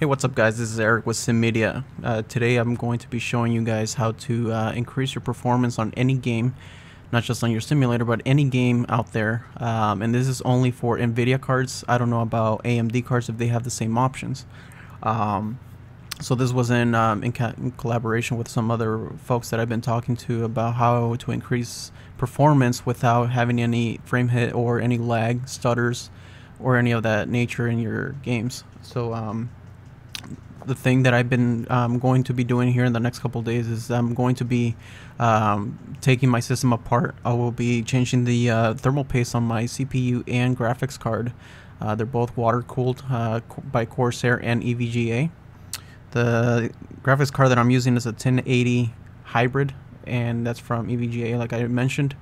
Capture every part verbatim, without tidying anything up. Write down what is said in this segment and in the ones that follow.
Hey, what's up guys, this is Eric with Sim Media. Uh, today I'm going to be showing you guys how to uh, increase your performance on any game, not just on your simulator, but any game out there. Um, and this is only for Nvidia cards. I don't know about A M D cards if they have the same options. Um, so this was in, um, in, co in collaboration with some other folks that I've been talking to about how to increase performance without having any frame hit or any lag, stutters, or any of that nature in your games. So. Um, The thing that I've been um, going to be doing here in the next couple of days is I'm going to be um, taking my system apart. I will be changing the uh, thermal paste on my C P U and graphics card. Uh, they're both water cooled uh, by Corsair and E V G A. The graphics card that I'm using is a ten eighty hybrid, and that's from E V G A, like I mentioned.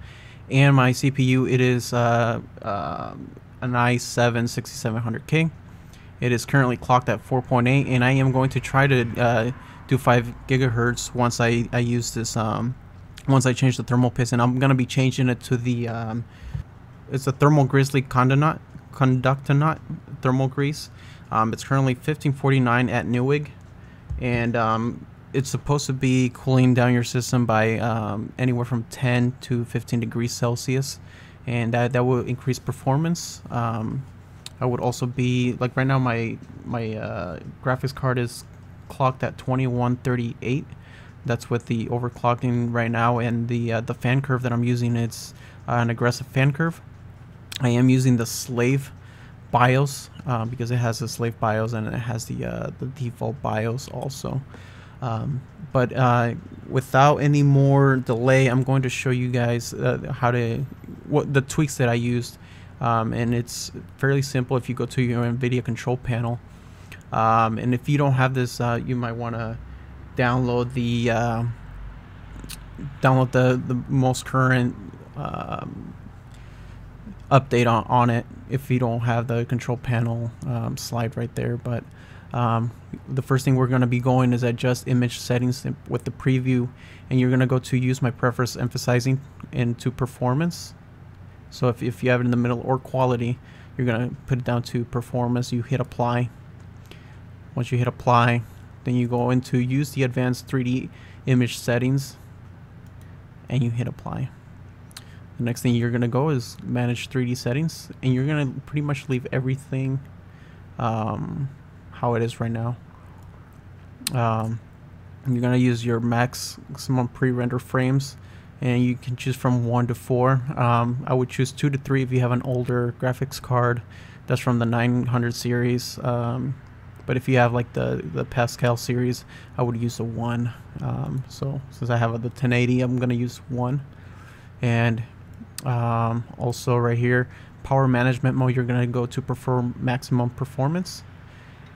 And my C P U, it is uh, uh, an i seven sixty-seven hundred K. It is currently clocked at four point eight, and I am going to try to uh, do five gigahertz once I, I use this, um, once I change the thermal paste. And I'm going to be changing it to the, um, it's a Thermal Grizzly Conductonaut, Conductonaut Thermal Grease. Um, it's currently fifteen forty-nine at Newegg, and um, it's supposed to be cooling down your system by um, anywhere from ten to fifteen degrees Celsius, and that, that will increase performance. Um, I would also be, like right now my my uh, graphics card is clocked at twenty-one thirty-eight. That's with the overclocking right now, and the uh, the fan curve that I'm using, it's uh, an aggressive fan curve. I am using the slave BIOS uh, because it has the slave BIOS and it has the uh, the default BIOS also. Um, but uh, without any more delay, I'm going to show you guys uh, how to what the tweaks that I used. Um, and it's fairly simple. If you go to your NVIDIA control panel, um, and if you don't have this, uh, you might want to download the uh, download the the most current um, update on on it. If you don't have the control panel um, slide right there, but um, the first thing we're going to be going is adjust image settings with the preview, and you're going to go to use my preference, emphasizing into performance. So if, if you have it in the middle, or quality, you're going to put it down to performance. You hit apply. Once you hit apply, then you go into use the advanced three D image settings, and you hit apply. The next thing you're going to go is manage three D settings, and you're going to pretty much leave everything um, how it is right now. Um, you're going to use your maximum pre-render frames, and you can choose from one to four. um, I would choose two to three if you have an older graphics card. That's from the nine hundred series, um, but if you have like the the Pascal series, I would use a one. Um, so since I have the ten eighty, I'm gonna use one. And um, also right here, power management mode, you're gonna go to perform maximum performance.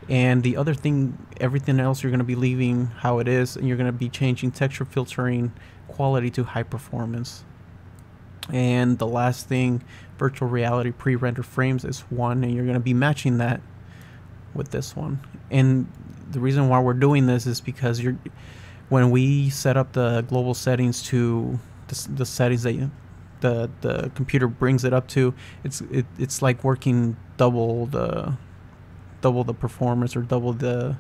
And the other thing, everything else you're going to be leaving how it is, and you're going to be changing texture filtering quality to high performance. And the last thing, virtual reality pre-render frames is one, and you're going to be matching that with this one. And the reason why we're doing this is because you're, when we set up the global settings to the, the settings that you, the the computer brings it up to, it's it, it's like working double the double the performance, or double the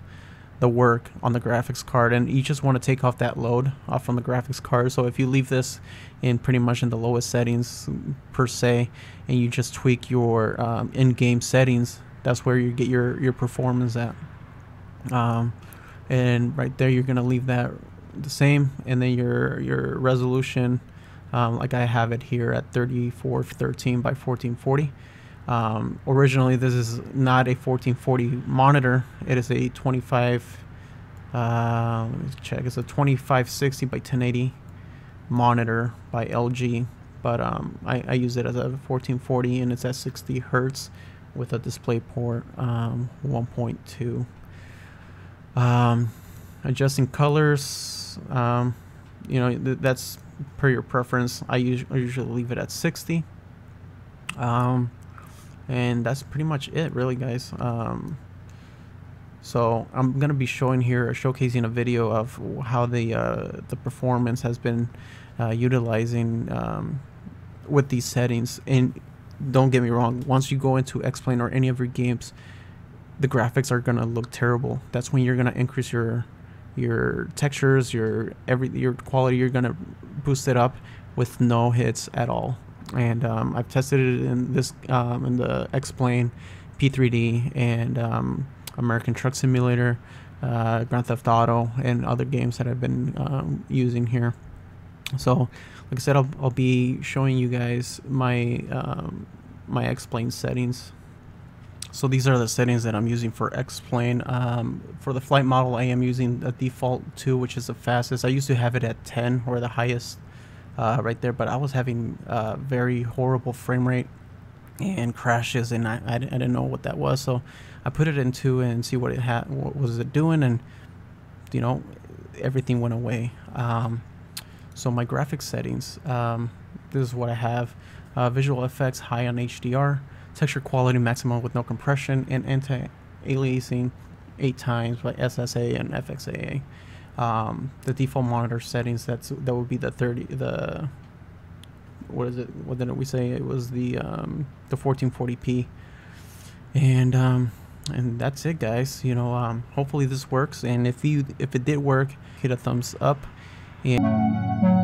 the work on the graphics card, and you just want to take off that load off from the graphics card. So if you leave this in pretty much in the lowest settings per se, and you just tweak your um, in-game settings, that's where you get your your performance at. Um, and right there, you're gonna leave that the same, and then your your resolution, um, like I have it here at thirty-four thirteen by fourteen forty. Um, originally, this is not a fourteen forty monitor. It is a twenty-five. Uh, let me check. It's a twenty-five sixty by ten eighty monitor by L G. But um, I, I use it as a fourteen forty, and it's at sixty hertz with a display port um, one point two. Um, adjusting colors. Um, you know, th that's per your preference. I, us I usually leave it at sixty. Um, And that's pretty much it, really, guys. Um, so I'm gonna be showing here, showcasing a video of how the uh, the performance has been uh, utilizing um, with these settings. And don't get me wrong, once you go into X-Plane or any of your games, the graphics are gonna look terrible. That's when you're gonna increase your your textures, your every your quality. You're gonna boost it up with no hits at all. And um, I've tested it in this um, in the X-Plane, P three D, and um, American Truck Simulator, uh, Grand Theft Auto, and other games that I've been um, using here. So, like I said, I'll, I'll be showing you guys my um, my X-Plane settings. So these are the settings that I'm using for X-Plane. Um, for the flight model, I am using the default two, which is the fastest. I used to have it at ten or the highest uh, right there, but I was having a very horrible frame rate and crashes, and I, I, I didn't know what that was. So I put it in two and see what it had, what was it doing, and you know, everything went away. Um, so my graphics settings, um, this is what I have: uh, visual effects high on H D R. Texture quality maximum with no compression, and anti-aliasing eight times by S S A A and F X A A. Um, the default monitor settings, that's that would be the thirty. The what is it? What did we say? It was the um, the fourteen forty p. And um, and that's it, guys. You know, um, hopefully this works. And if you if it did work, hit a thumbs up. And